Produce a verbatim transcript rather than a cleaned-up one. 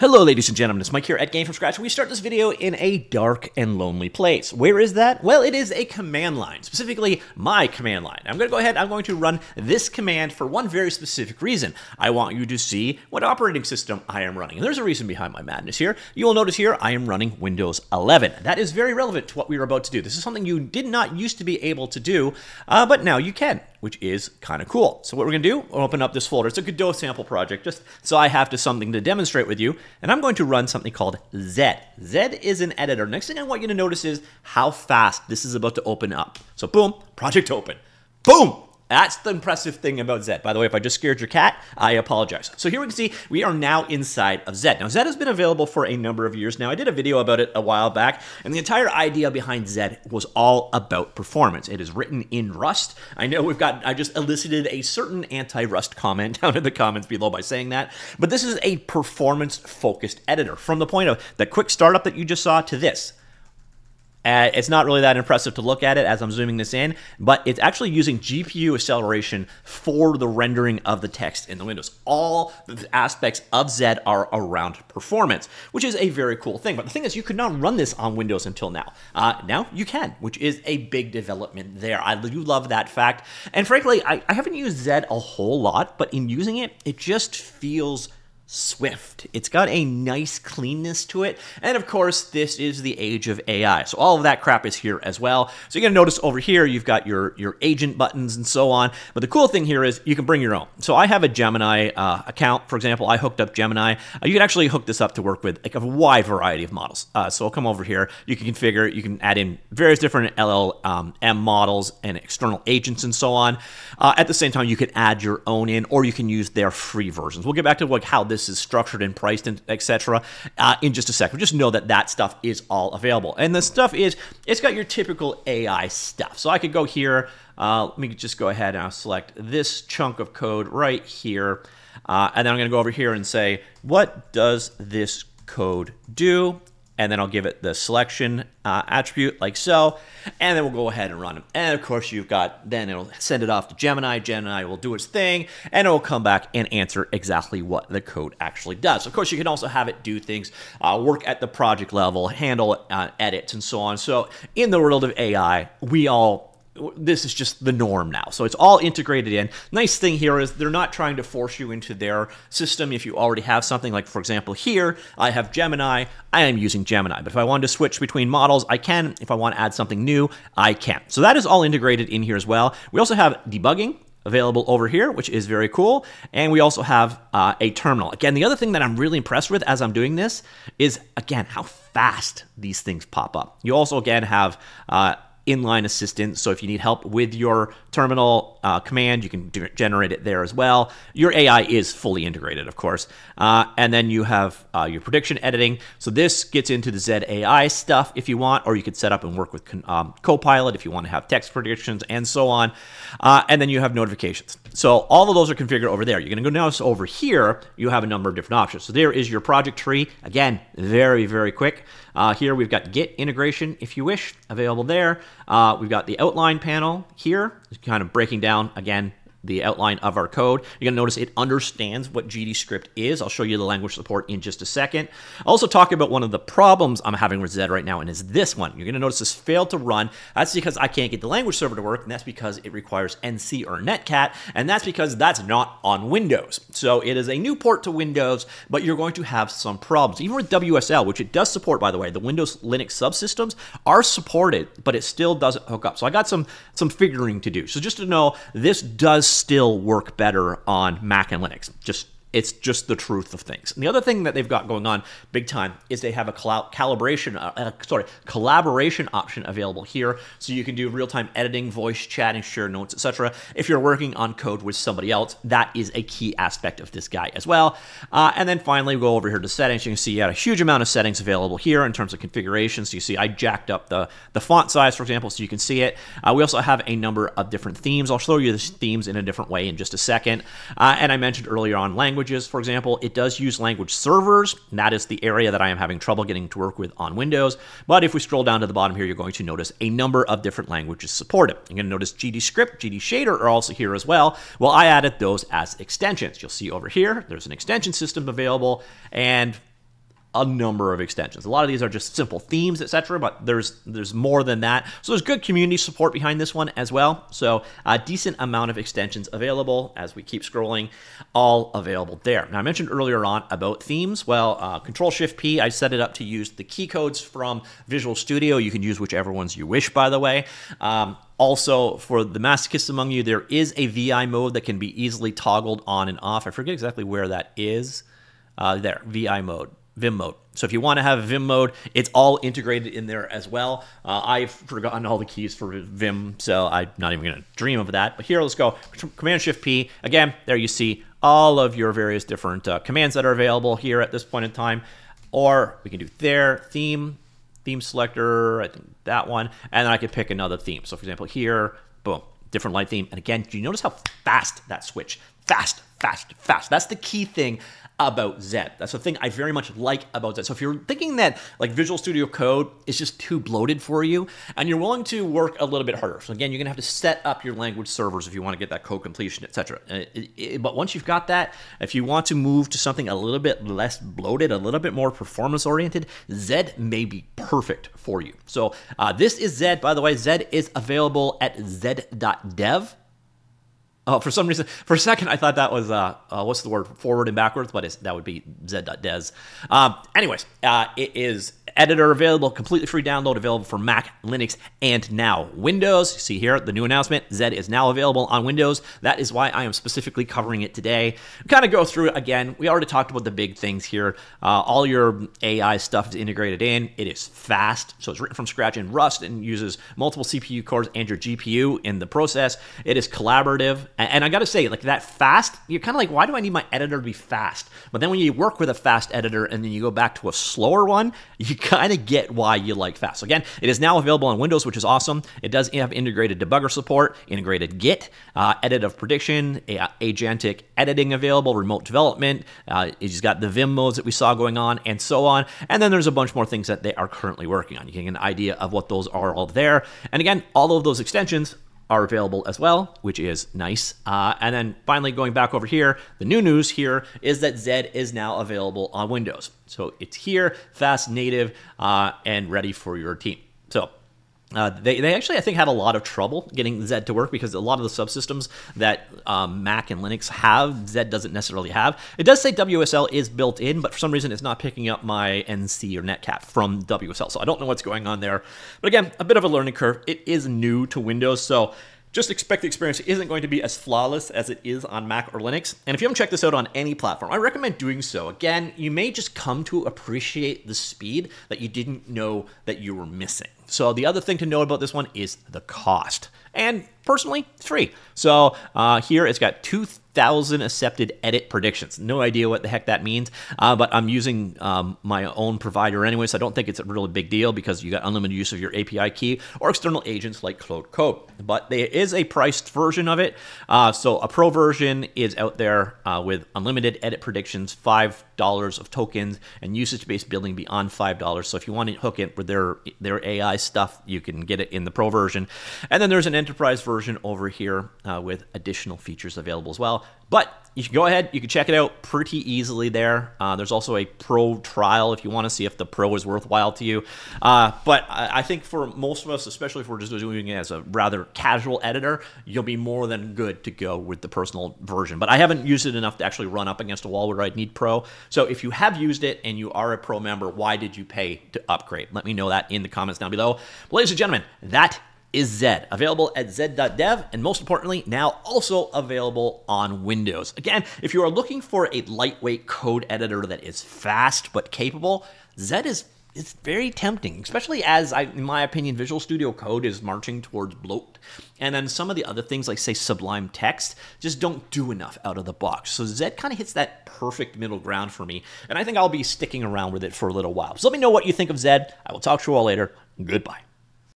Hello ladies and gentlemen, it's Mike here at Game From Scratch. We start this video in a dark and lonely place. Where is that? Well, it is a command line, specifically my command line. I'm gonna go ahead, I'm going to run this command for one very specific reason. I want you to see what operating system I am running. And there's a reason behind my madness here. You will notice here, I am running Windows eleven. That is very relevant to what we are about to do. This is something you did not used to be able to do, uh, but now you can, which is kind of cool. So what we're gonna do, we'll open up this folder. It's a Godot sample project, just so I have to something to demonstrate with you. And I'm going to run something called Zed. Zed is an editor. Next thing I want you to notice is how fast this is about to open up. So boom, project open. Boom! That's the impressive thing about Zed. By the way, if I just scared your cat, I apologize. So here we can see we are now inside of Zed. Now, Zed has been available for a number of years now. I did a video about it a while back, and the entire idea behind Zed was all about performance. It is written in Rust. I know we've got, I just elicited a certain anti-Rust comment down in the comments below by saying that, but this is a performance-focused editor. From the point of the quick startup that you just saw to this, Uh, it's not really that impressive to look at it as I'm zooming this in, but it's actually using G P U acceleration for the rendering of the text in the windows. All the aspects of Zed are around performance, which is a very cool thing. But the thing is, you could not run this on Windows until now. Uh, now you can, which is a big development there. I do love that fact. And frankly, I, I haven't used Zed a whole lot, but in using it, it just feels swift. It's got a nice cleanness to it. And of course, this is the age of A I. So all of that crap is here as well. So you're going to notice over here, you've got your, your agent buttons and so on. But the cool thing here is you can bring your own. So I have a Gemini uh, account. For example, I hooked up Gemini. Uh, you can actually hook this up to work with like a wide variety of models. Uh, so I'll come over here. You can configure, you can add in various different L L M models and external agents and so on. Uh, at the same time, you can add your own in, or you can use their free versions. We'll get back to like how this is structured and priced and et cetera Uh, in just a second. Just know that that stuff is all available. And the stuff is, it's got your typical A I stuff. So I could go here. Uh, let me just go ahead and I'll select this chunk of code right here. Uh, and then I'm going to go over here and say, what does this code do? And then I'll give it the selection uh, attribute like so, and then we'll go ahead and run them. And of course you've got, then it'll send it off to Gemini, Gemini will do its thing, and it'll come back and answer exactly what the code actually does. Of course you can also have it do things, uh, work at the project level, handle uh, edits and so on. So in the world of A I, we all, this is just the norm now. So it's all integrated in. Nice thing here is they're not trying to force you into their system if you already have something. Like, for example, here I have Gemini. I am using Gemini. But if I wanted to switch between models, I can. If I want to add something new, I can. So that is all integrated in here as well. We also have debugging available over here, which is very cool. And we also have uh, a terminal. Again, the other thing that I'm really impressed with as I'm doing this is, again, how fast these things pop up. You also, again, have Uh, inline assistance. So if you need help with your terminal uh, command, you can generate it there as well. Your A I is fully integrated, of course. Uh, and then you have uh, your prediction editing. So this gets into the Zed A I stuff if you want, or you could set up and work with um, Copilot if you want to have text predictions and so on. Uh, and then you have notifications. So all of those are configured over there. You're going to go notice over here, you have a number of different options. So there is your project tree. Again, very, very quick. Uh, here we've got Git integration, if you wish, available there. Uh, we've got the outline panel here, kind of breaking down, again, the outline of our code. You're going to notice it understands what GDScript is. I'll show you the language support in just a second. I'll also talk about one of the problems I'm having with Zed right now, and is this one. You're going to notice this failed to run. That's because I can't get the language server to work, and that's because it requires N C or Netcat, and that's because that's not on Windows. So it is a new port to Windows, but you're going to have some problems. Even with W S L, which it does support, by the way, the Windows Linux subsystems are supported, but it still doesn't hook up. So I got some, some figuring to do. So just to know, this does still work better on Mac and Linux. Just it's just the truth of things. And the other thing that they've got going on big time is they have a calibration, uh, sorry, collaboration option available here, so you can do real-time editing, voice chatting, share notes, et cetera. If you're working on code with somebody else, that is a key aspect of this guy as well. Uh, and then finally, we'll go over here to settings. You can see you have a huge amount of settings available here in terms of configurations. So you see I jacked up the, the font size, for example, so you can see it. Uh, we also have a number of different themes. I'll show you the themes in a different way in just a second. Uh, and I mentioned earlier on language. For example, it does use language servers, and that is the area that I am having trouble getting to work with on Windows. But if we scroll down to the bottom here, you're going to notice a number of different languages supported. You're going to notice GDScript, GDShader are also here as well. Well, I added those as extensions. You'll see over here, there's an extension system available, and a number of extensions. A lot of these are just simple themes, et cetera, but there's there's more than that. So there's good community support behind this one as well. So a decent amount of extensions available as we keep scrolling, all available there. Now I mentioned earlier on about themes. Well, uh, Control Shift P, I set it up to use the key codes from Visual Studio. You can use whichever ones you wish, by the way. Um, Also, for the masochists among you, there is a V I mode that can be easily toggled on and off. I forget exactly where that is. Uh, there, V I mode, Vim mode. So if you want to have Vim mode, it's all integrated in there as well. Uh, I've forgotten all the keys for Vim, so I'm not even going to dream of that. But here, let's go. Command Shift P. Again, there you see all of your various different uh, commands that are available here at this point in time. Or we can do there, theme. Theme selector, I think that one, and then I could pick another theme. So for example, here, boom, different light theme. And again, do you notice how fast that switch? Fast, fast, fast. That's the key thing about Zed. That's the thing I very much like about Zed. So if you're thinking that like Visual Studio Code is just too bloated for you, and you're willing to work a little bit harder. So again, you're gonna have to set up your language servers if you wanna get that code completion, et cetera. But once you've got that, if you want to move to something a little bit less bloated, a little bit more performance oriented, Zed may be perfect for you. So uh, this is Zed, by the way. Zed is available at zed dot dev. Oh, for some reason, for a second, I thought that was, uh, uh, what's the word, forward and backwards, but it's, that would be zed dot des. Um, anyways, uh, it is editor available, completely free download, available for Mac, Linux, and now Windows. See here, the new announcement, Zed is now available on Windows. That is why I am specifically covering it today. Kind of go through it again. We already talked about the big things here. Uh, all your A I stuff is integrated in. It is fast, so it's written from scratch in Rust and uses multiple C P U cores and your G P U in the process. It is collaborative. And I got to say, like that fast, you're kind of like, why do I need my editor to be fast? But then when you work with a fast editor and then you go back to a slower one, you kind of get why you like fast. So again, it is now available on Windows, which is awesome. It does have integrated debugger support, integrated Git, uh, edit of prediction, agentic editing available, remote development. Uh, it's got the Vim modes that we saw going on and so on. And then there's a bunch more things that they are currently working on. You can get an idea of what those are all there. And again, all of those extensions are available as well, which is nice. Uh, and then finally going back over here, the new news here is that Zed is now available on Windows. So it's here, fast, native, uh, and ready for your team. So uh, they, they actually, I think, had a lot of trouble getting Zed to work because a lot of the subsystems that um, Mac and Linux have, Zed doesn't necessarily have. It does say W S L is built in, but for some reason it's not picking up my N C or Netcat from W S L. So I don't know what's going on there. But again, a bit of a learning curve. It is new to Windows, so just expect the experience isn't going to be as flawless as it is on Mac or Linux. And if you haven't checked this out on any platform, I recommend doing so. Again, you may just come to appreciate the speed that you didn't know that you were missing. So the other thing to know about this one is the cost. And personally, it's free. So uh, here it's got two thousand accepted edit predictions. No idea what the heck that means, uh, but I'm using um, my own provider anyway, so I don't think it's a really big deal because you got unlimited use of your A P I key or external agents like Cloud Code. But there is a priced version of it. Uh, so a pro version is out there uh, with unlimited edit predictions, five dollars of tokens, and usage-based billing beyond five dollars. So if you want to hook it with their, their A I stuff, you can get it in the pro version. And then there's an enterprise version over here uh, with additional features available as well. But you can go ahead, you can check it out pretty easily there. Uh, there's also a pro trial if you want to see if the pro is worthwhile to you. Uh, but I, I think for most of us, especially if we're just doing it as a rather casual editor, you'll be more than good to go with the personal version. But I haven't used it enough to actually run up against a wall where I'd need pro. So if you have used it and you are a pro member, why did you pay to upgrade? Let me know that in the comments down below. But ladies and gentlemen, that is Zed, available at zed dot dev, and most importantly, now also available on Windows. Again, if you are looking for a lightweight code editor that is fast but capable, Zed is it's very tempting, especially as, I, in my opinion, Visual Studio Code is marching towards bloat. And then some of the other things, like, say, Sublime Text, just don't do enough out of the box. So Zed kind of hits that perfect middle ground for me, and I think I'll be sticking around with it for a little while. So let me know what you think of Zed. I will talk to you all later. Goodbye.